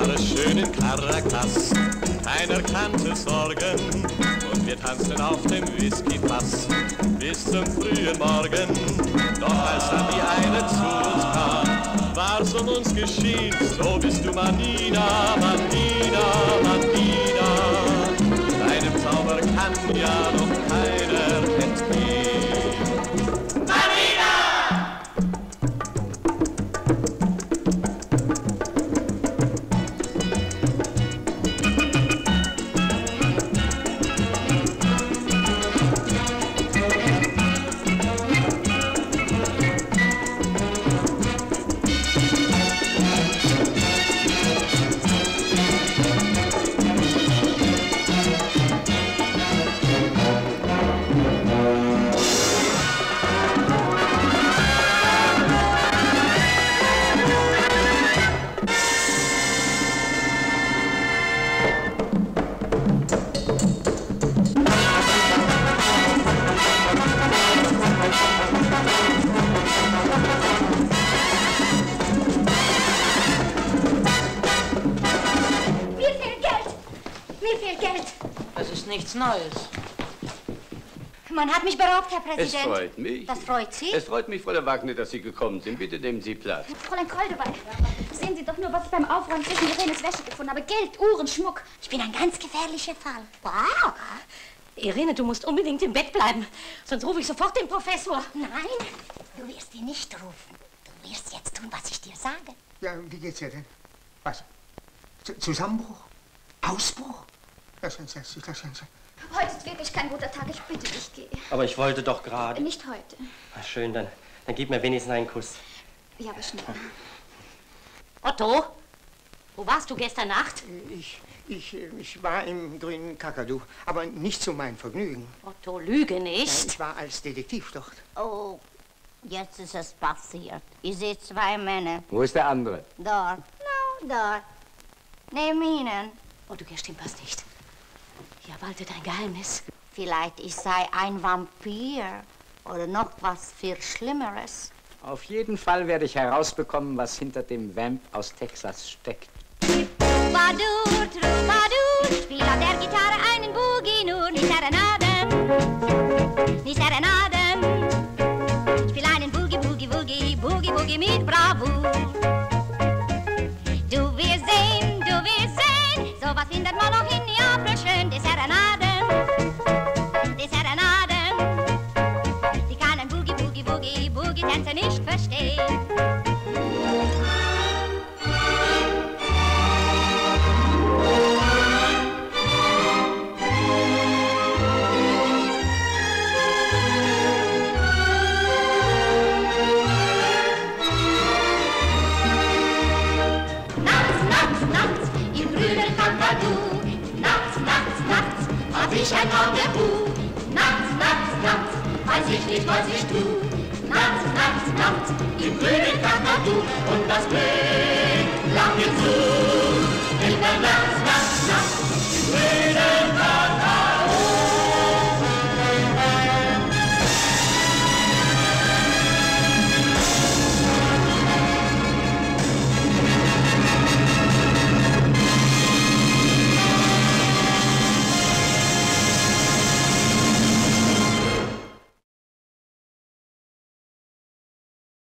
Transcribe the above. war es schön in Caracas, keiner kannte Sorgen und wir tanzten auf dem Whisky-Pass bis zum frühen Morgen. Doch als dann die eine zu uns kam, war's um uns geschehen, so bist du Manina, Manina, Manina, deinem Zauber kann ja noch keiner entgehen. Neues. Man hat mich beraubt, Herr Präsident. Es freut mich. Das freut Sie? Es freut mich, Fräulein Wagner, dass Sie gekommen sind. Bitte nehmen Sie Platz. Fräulein Koldewald, sehen Sie doch nur, was ich beim Aufräumen zwischen Irenes Wäsche gefunden habe. Geld, Uhren, Schmuck. Ich bin ein ganz gefährlicher Fall. Wow. Irene, du musst unbedingt im Bett bleiben. Sonst rufe ich sofort den Professor. Nein, du wirst ihn nicht rufen. Du wirst jetzt tun, was ich dir sage. Ja, wie geht's dir denn? Was? Zusammenbruch? Ausbruch? Das ist. Heute ist wirklich kein guter Tag, ich bitte dich, geh. Aber ich wollte doch gerade. Nicht heute. Na schön, dann gib mir wenigstens einen Kuss. Ja, aber schnell. Otto, wo warst du gestern Nacht? Ich war im Grünen Kakadu, aber nicht zu meinem Vergnügen. Otto, lüge nicht. Ja, ich war als Detektiv dort. Oh, jetzt ist es passiert. Ich sehe zwei Männer. Wo ist der andere? Dort. No, dort. Neben ihnen. Oh, du gestehst was nicht. Ja, walte dein Geheimnis. Vielleicht ich sei ein Vampir oder noch was viel Schlimmeres. Auf jeden Fall werde ich herausbekommen, was hinter dem Vamp aus Texas steckt. Troubadour, Troubadour, spiel auf der Gitarre einen Boogie, nur nicht Serenaden, nicht Serenaden. Spiel einen Boogie, Boogie, Boogie, Boogie, Boogie mit Bravour. Du wirst sehen, sowas findet man noch in Neapel schön, die Serenaden. Ich ein Rendezvous, nachts, nachts, nachts, weiß ich nicht, was ich tu. Nachts, nachts, nachts, im grünen Kakadu und das Glück lacht mir zu.